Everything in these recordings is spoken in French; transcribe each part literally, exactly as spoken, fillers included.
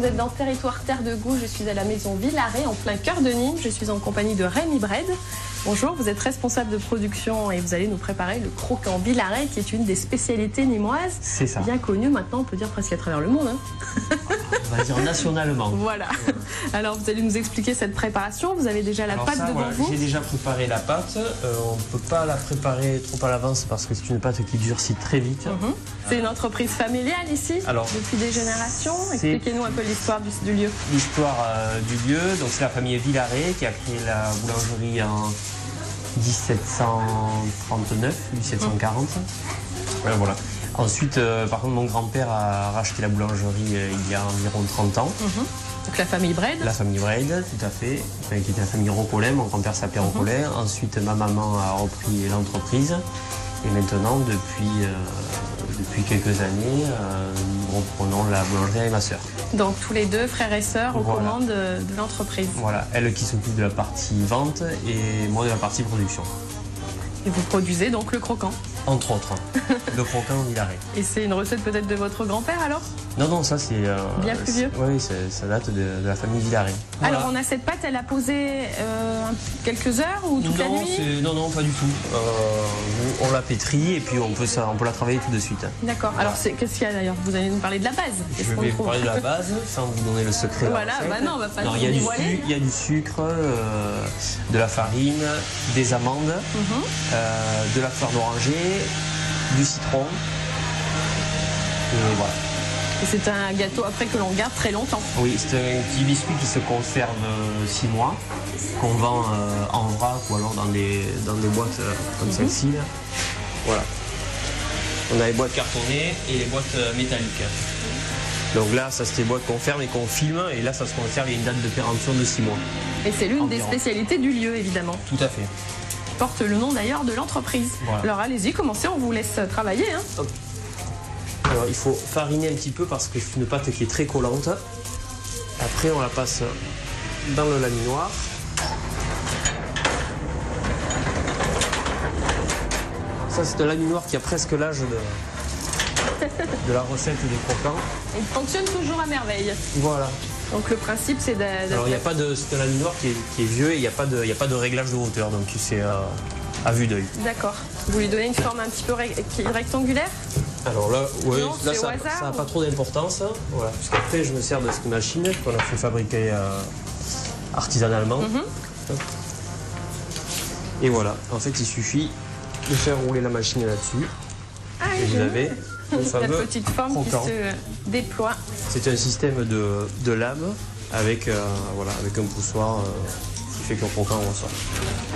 vous êtes dans Territoire, Terre de Goût. Je suis à la maison Villaret, en plein cœur de Nîmes. Je suis en compagnie de Rémy Bred. Bonjour, vous êtes responsable de production et vous allez nous préparer le croquant Villaret, qui est une des spécialités nîmoises. C'est ça. Bien connue maintenant, on peut dire presque à travers le monde. Hein. On va dire nationalement. Voilà. Alors, vous allez nous expliquer cette préparation. Vous avez déjà la Alors pâte ça, devant voilà, vous. J'ai déjà préparé la pâte. Euh, on ne peut pas la préparer trop à l'avance parce que c'est une pâte qui durcit très vite. Mm-hmm. C'est une entreprise familiale ici, Alors, depuis des générations. Expliquez-nous un peu l'histoire du, du lieu. L'histoire euh, du lieu, donc c'est la famille Villaret qui a créé la boulangerie en mille sept cent trente-neuf, mille sept cent quarante. Mm-hmm. Ouais, voilà. Ensuite, euh, par contre, mon grand-père a racheté la boulangerie euh, il y a environ trente ans. Mm-hmm. Donc la famille Bred. La famille Bred, tout à fait, enfin, qui était la famille Rocolet. Mon grand-père s'appelait mm-hmm. Rocolet. Ensuite, ma maman a repris l'entreprise. Et maintenant, depuis, euh, depuis quelques années, euh, nous reprenons la boulangerie avec ma sœur. Donc tous les deux, frères et sœurs, aux voilà. commandes de, de l'entreprise. Voilà, elle qui s'occupe de la partie vente et moi de la partie production. Et vous produisez donc le croquant. Entre autres, le croquant au Villaret. Et c'est une recette peut-être de votre grand-père alors? Non, non, ça c'est... Euh, bien plus vieux. Oui, ça date de, de la famille Villaret. Voilà. Alors on a cette pâte, elle a posé euh, quelques heures ou toute non, la nuit? Non, non, pas du tout. Euh, on la pétrit et puis on peut, ça, on peut la travailler tout de suite. D'accord. Voilà. Alors qu'est-ce qu'il y a d'ailleurs? Vous allez nous parler de la base. Je vais vous parler de la base sans vous donner le secret. Voilà, bah non, on va pas non, nous dévoiler. Il y a du sucre, euh, de la farine, des amandes, mm-hmm. euh, de la fleur d'oranger, du citron et voilà. Et c'est un gâteau après que l'on garde très longtemps. Oui, c'est un petit biscuit qui se conserve six mois, qu'on vend euh, en vrac ou alors dans des, dans des boîtes euh, comme mmh. celle-ci. Voilà. On a les boîtes cartonnées et les boîtes euh, métalliques. Donc là, ça c'est les boîtes qu'on ferme et qu'on filme, et là ça se conserve, il y a une date de péremption de six mois. Et c'est l'une des spécialités du lieu évidemment. Tout à fait. Porte le nom d'ailleurs de l'entreprise. Voilà. Alors allez-y, commencez, on vous laisse travailler. Hein. Alors il faut fariner un petit peu parce que c'est une pâte qui est très collante. Après on la passe dans le laminoir. Ça c'est un laminoir qui a presque l'âge de, de la recette des croquants. Il fonctionne toujours à merveille. Voilà. Donc le principe c'est de... Alors il n'y a pas de... C'est un laminoir qui est, qui est vieux et il n'y a, a pas de réglage de hauteur, donc c'est euh, à vue d'œil. D'accord. Vous lui donnez une forme un petit peu ré... rectangulaire? Alors là, ouais, non, là ça n'a pas trop d'importance. Voilà, puisqu'après je me sers de cette machine qu'on a fait fabriquer euh, artisanalement. Mm-hmm. Et voilà, en fait il suffit de faire rouler la machine là-dessus. Ah, et vous avez... La petite forme croquant. Qui se déploie. C'est un système de, de lame avec, euh, voilà, avec un poussoir euh, qui fait que le croquant ressort.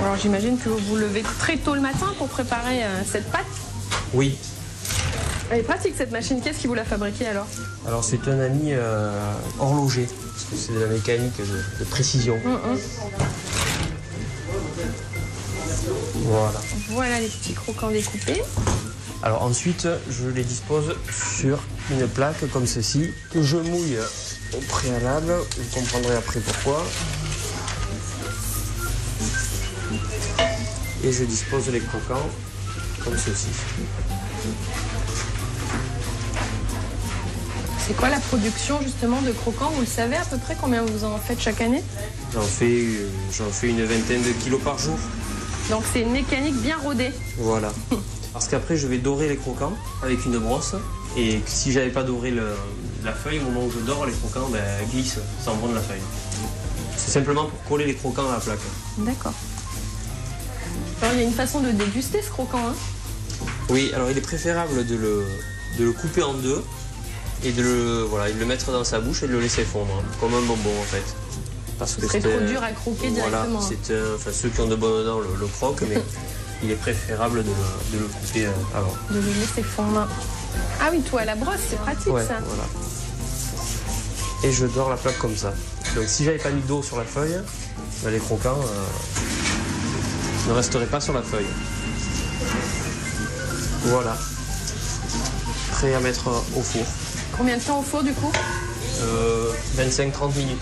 Alors j'imagine que vous vous levez très tôt le matin pour préparer euh, cette pâte. Oui. Elle est pratique cette machine, qu'est-ce qui vous l'a fabriquée alors? Alors c'est un ami euh, horloger, parce que c'est de la mécanique de, de précision. Mm-hmm. Voilà. Voilà les petits croquants découpés. Alors ensuite, je les dispose sur une plaque comme ceci. Je mouille au préalable, vous comprendrez après pourquoi. Et je dispose les croquants comme ceci. C'est quoi la production justement de croquants? Vous le savez à peu près combien vous en faites chaque année? J'en fais, j'en fais une vingtaine de kilos par jour. Donc c'est une mécanique bien rodée. Voilà. Parce qu'après, je vais dorer les croquants avec une brosse. Et si j'avais pas doré le, la feuille, au moment où je dors, les croquants ben, glissent, s'envolent de la feuille. C'est simplement pour coller les croquants à la plaque. D'accord. Alors, il y a une façon de déguster ce croquant, hein? Oui, alors il est préférable de le, de le couper en deux et de le, voilà, et de le mettre dans sa bouche et de le laisser fondre, comme un bonbon en fait. Parce que c'est trop dur à croquer voilà, directement. Euh, enfin, ceux qui ont de bonnes dents le, le croquent, mais... Il est préférable de le, de le couper avant. De le laisser fondre. Ah oui, tout à la brosse, c'est pratique ouais, ça. Voilà. Et je dors la plaque comme ça. Donc si j'avais pas mis d'eau sur la feuille, ben, les croquants euh, ne resteraient pas sur la feuille. Voilà. Prêt à mettre au four. Combien de temps au four du coup? euh, vingt-cinq à trente minutes.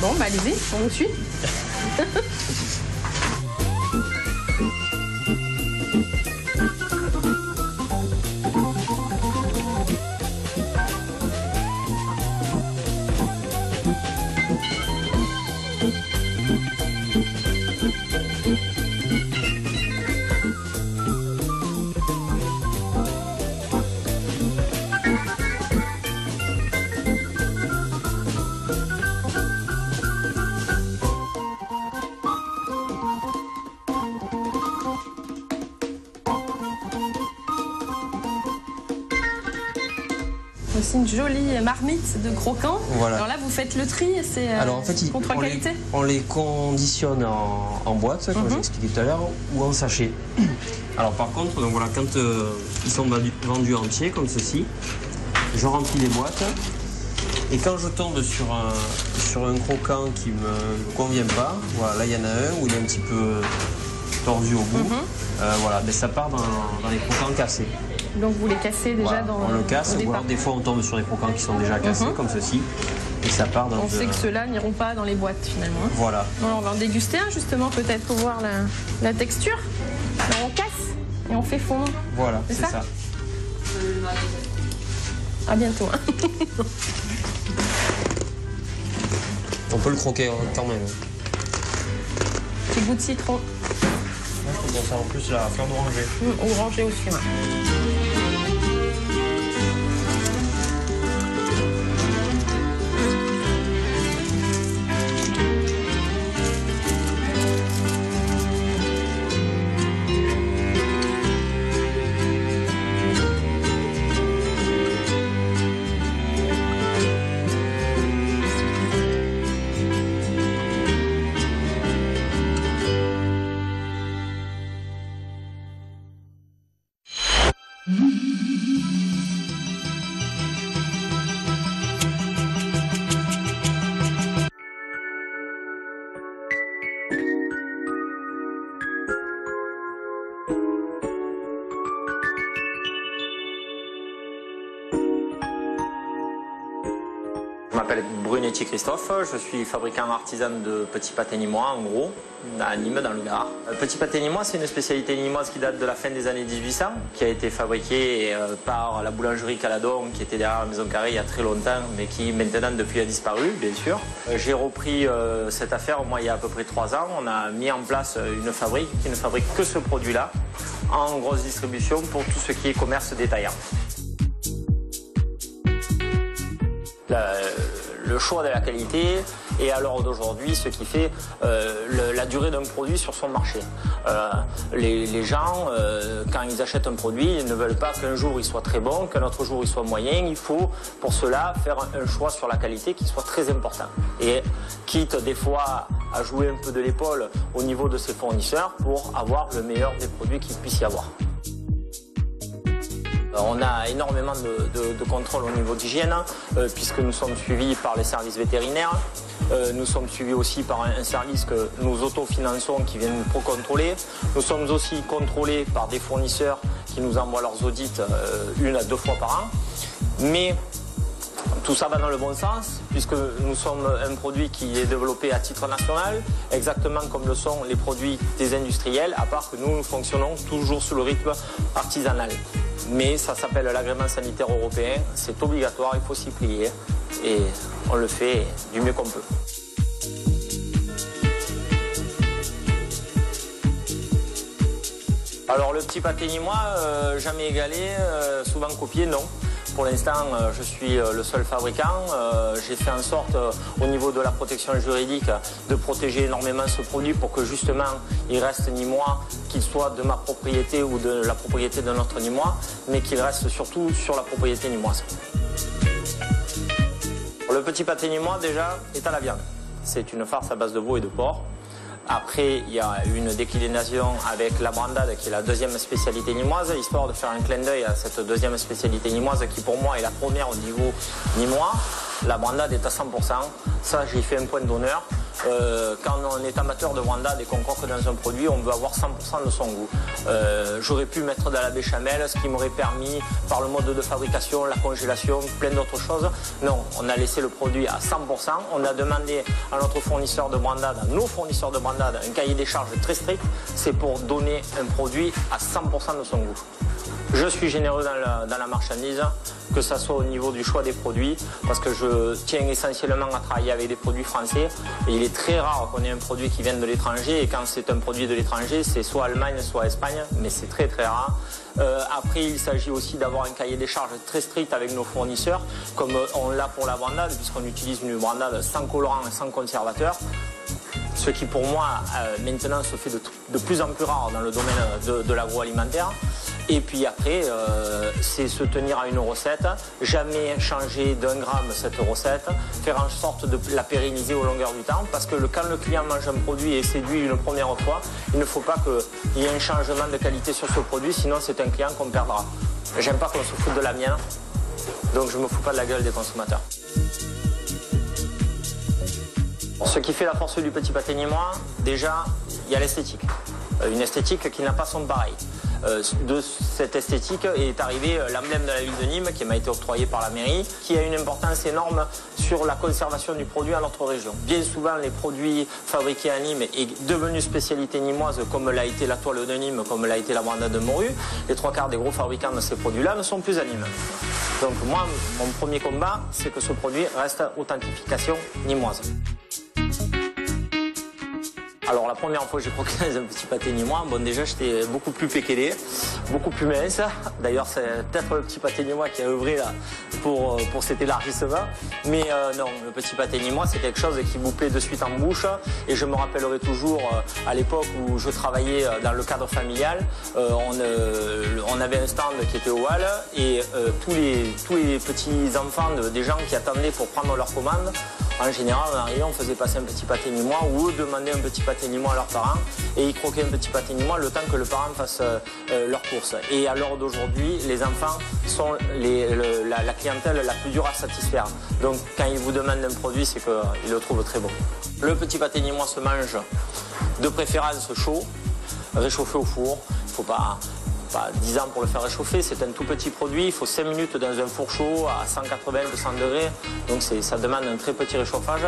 Bon, bah allez-y, on vous suit. aussi une jolie marmite de croquants. Voilà. Alors là, vous faites le tri, c'est euh, en fait, contre qualité. On les conditionne en, en boîte, comme mm-hmm. je l'expliquais tout à l'heure, ou en sachet. Alors par contre, donc voilà, quand euh, ils sont vendus, vendus entiers, comme ceci, je remplis les boîtes. Et quand je tombe sur un, sur un croquant qui ne me convient pas, voilà, là il y en a un où il est un petit peu tordu au bout, mm-hmm. euh, voilà, mais ça part dans, dans les croquants cassés. Donc vous les cassez déjà voilà, dans... On le casse, ou alors des fois on tombe sur des croquants qui sont déjà cassés, mm-hmm. comme ceci, et ça part dans... On de... sait que ceux-là n'iront pas dans les boîtes finalement. Voilà. Alors on va en déguster un justement peut-être pour voir la, la texture. Alors on casse et on fait fondre. Voilà, c'est ça, ça. À bientôt. Hein. On peut le croquer hein, quand même. Petit goût de citron. Là, je trouve ça en plus la fleur d'oranger. Mmh, orangée aussi, ouais. Je m'appelle Brunetti Christophe, je suis fabricant artisan de petits pâtés nîmois en gros, à Nîmes, dans le Gard. Le petit pâté nîmois, c'est une spécialité nîmoise qui date de la fin des années mille huit cents, qui a été fabriquée par la boulangerie Caladon, qui était derrière la Maison Carrée il y a très longtemps, mais qui maintenant depuis a disparu, bien sûr. J'ai repris euh, cette affaire, moi, il y a à peu près trois ans. On a mis en place une fabrique qui ne fabrique que ce produit-là, en grosse distribution pour tout ce qui est commerce détaillant. La, le choix de la qualité et à l'heure d'aujourd'hui ce qui fait euh, le, la durée d'un produit sur son marché. Euh, les, les gens, euh, quand ils achètent un produit, ils ne veulent pas qu'un jour il soit très bon, qu'un autre jour il soit moyen. Il faut pour cela faire un choix sur la qualité qui soit très important. Et quitte des fois à jouer un peu de l'épaule au niveau de ses fournisseurs pour avoir le meilleur des produits qu'il puisse y avoir. On a énormément de, de, de contrôles au niveau d'hygiène, euh, puisque nous sommes suivis par les services vétérinaires. Euh, nous sommes suivis aussi par un, un service que nous autofinançons qui vient nous pro-contrôler. Nous sommes aussi contrôlés par des fournisseurs qui nous envoient leurs audits euh, une à deux fois par an. Mais tout ça va dans le bon sens, puisque nous sommes un produit qui est développé à titre national, exactement comme le sont les produits des industriels, à part que nous, nous fonctionnons toujours sous le rythme artisanal. Mais ça s'appelle l'agrément sanitaire européen, c'est obligatoire, il faut s'y plier, et on le fait du mieux qu'on peut. Alors le petit pâté nîmois, euh, jamais égalé, euh, souvent copié, non. Pour l'instant, je suis le seul fabricant. J'ai fait en sorte, au niveau de la protection juridique, de protéger énormément ce produit pour que justement, il reste nîmois, qu'il soit de ma propriété ou de la propriété d'un autre nîmois, mais qu'il reste surtout sur la propriété nîmoise. Le petit pâté nîmois, déjà, est à la viande. C'est une farce à base de veau et de porc. Après, il y a une déclination avec la brandade, qui est la deuxième spécialité nîmoise, histoire de faire un clin d'œil à cette deuxième spécialité nîmoise, qui pour moi est la première au niveau nîmois. La brandade est à cent pour cent, ça j'ai fait un point d'honneur. Euh, quand on est amateur de brandade et qu'on croque dans un produit, on veut avoir cent pour cent de son goût. Euh, J'aurais pu mettre de la béchamel, ce qui m'aurait permis, par le mode de fabrication, la congélation, plein d'autres choses. Non, on a laissé le produit à cent pour cent. On a demandé à notre fournisseur de brandade, à nos fournisseurs de brandade, un cahier des charges très strict. C'est pour donner un produit à cent pour cent de son goût. Je suis généreux dans la, dans la marchandise, que ce soit au niveau du choix des produits, parce que je tiens essentiellement à travailler avec des produits français. Et il est très rare qu'on ait un produit qui vienne de l'étranger, et quand c'est un produit de l'étranger, c'est soit Allemagne, soit Espagne, mais c'est très très rare. Euh, après, il s'agit aussi d'avoir un cahier des charges très strict avec nos fournisseurs, comme on l'a pour la brandade, puisqu'on utilise une brandade sans colorant et sans conservateur. Ce qui pour moi, euh, maintenant, se fait de, de plus en plus rare dans le domaine de, de l'agroalimentaire. Et puis après, euh, c'est se tenir à une recette, jamais changer d'un gramme cette recette, faire en sorte de la pérenniser aux longueurs du temps, parce que le, quand le client mange un produit et est séduit une première fois, il ne faut pas qu'il y ait un changement de qualité sur ce produit, sinon c'est un client qu'on perdra. J'aime pas qu'on se foute de la mienne, donc je me fous pas de la gueule des consommateurs. Ce qui fait la force du petit pâté nîmois, déjà, il y a l'esthétique. Une esthétique qui n'a pas son pareil. De cette esthétique est arrivé l'emblème de la ville de Nîmes, qui m'a été octroyé par la mairie, qui a une importance énorme sur la conservation du produit à notre région. Bien souvent, les produits fabriqués à Nîmes et devenus spécialité nîmoise, comme l'a été la toile de Nîmes, comme l'a été la brandade de Morue, les trois quarts des gros fabricants de ces produits-là ne sont plus à Nîmes. Donc moi, mon premier combat, c'est que ce produit reste authentification nîmoise. Alors la première fois que j'ai croqué dans un petit pâté nîmois, bon déjà j'étais beaucoup plus péquélé, beaucoup plus mince. D'ailleurs c'est peut-être le petit pâté nîmois qui a œuvré là pour, pour cet élargissement. Mais euh, non, le petit pâté nîmois c'est quelque chose qui vous plaît de suite en bouche. Et je me rappellerai toujours euh, à l'époque où je travaillais dans le cadre familial, euh, on, euh, on avait un stand qui était au hall et euh, tous, les, tous les petits enfants de, des gens qui attendaient pour prendre leur commande, en général en arrivant on faisait passer un petit pâté nîmois ou demander un petit pâté nîmois à leurs parents et ils croquaient un petit pâté nîmois le temps que le parent fasse euh, leur course. Et à l'heure d'aujourd'hui, les enfants sont les, le, la, la clientèle la plus dure à satisfaire. Donc quand ils vous demandent un produit, c'est qu'ils le trouvent très bon. Le petit pâté nîmois se mange de préférence chaud, réchauffé au four. Il ne faut pas, pas dix ans pour le faire réchauffer, c'est un tout petit produit. Il faut cinq minutes dans un four chaud à cent quatre-vingts à deux cents degrés. Donc ça demande un très petit réchauffage.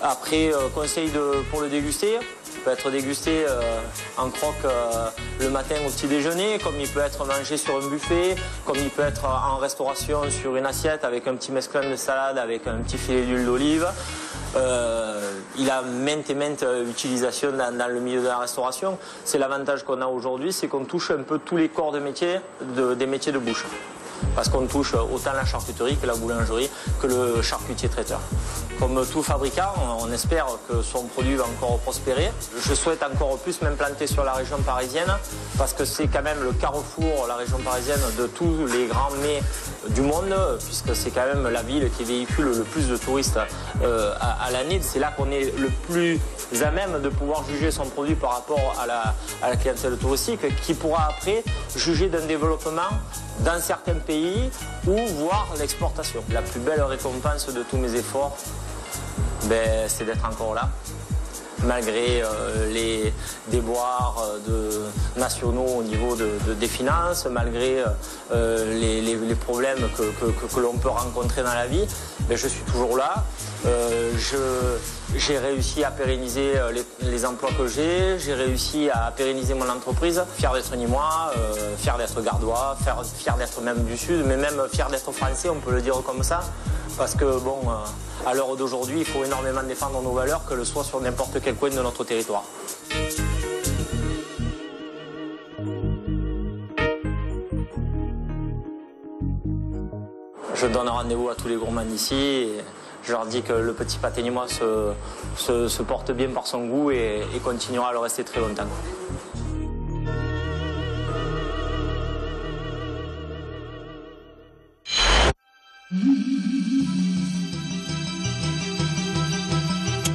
Après, euh, conseil de, pour le déguster. Il peut être dégusté euh, en croque euh, le matin au petit déjeuner, comme il peut être mangé sur un buffet, comme il peut être en restauration sur une assiette avec un petit mesclun de salade, avec un petit filet d'huile d'olive. Euh, il a maintes et maintes utilisations dans, dans le milieu de la restauration. C'est l'avantage qu'on a aujourd'hui, c'est qu'on touche un peu tous les corps de métier, de, des métiers de bouche. Parce qu'on touche autant la charcuterie que la boulangerie, que le charcutier traiteur. Comme tout fabricant, on espère que son produit va encore prospérer. Je souhaite encore plus m'implanter sur la région parisienne, parce que c'est quand même le carrefour, la région parisienne, de tous les grands mets du monde, puisque c'est quand même la ville qui véhicule le plus de touristes à l'année. C'est là qu'on est le plus à même de pouvoir juger son produit par rapport à la, à la clientèle touristique, qui pourra après juger d'un développement dans certains pays ou voir l'exportation. La plus belle récompense de tous mes efforts, ben, c'est d'être encore là, malgré euh, les déboires euh, de, nationaux au niveau de, de, des finances, malgré euh, les, les, les problèmes que, que, que, que l'on peut rencontrer dans la vie, ben, je suis toujours là. Euh, j'ai réussi à pérenniser les, les emplois que j'ai, j'ai réussi à pérenniser mon entreprise, fier d'être nîmois, euh, fier d'être gardois, fier, fier d'être même du Sud, mais même fier d'être français, on peut le dire comme ça, parce que bon, euh, à l'heure d'aujourd'hui, il faut énormément défendre nos valeurs, que le soit sur n'importe quel coin de notre territoire. Je donne rendez-vous à tous les gourmands d'ici. Et... je leur dis que le petit pâté nîmois se, se, se porte bien par son goût et, et continuera à le rester très longtemps.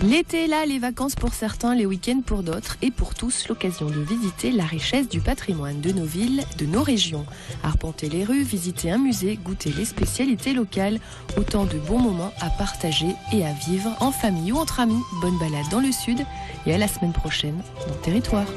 L'été est là, les vacances pour certains, les week-ends pour d'autres, et pour tous, l'occasion de visiter la richesse du patrimoine de nos villes, de nos régions. Arpenter les rues, visiter un musée, goûter les spécialités locales, autant de bons moments à partager et à vivre en famille ou entre amis. Bonne balade dans le Sud et à la semaine prochaine dans Territoire.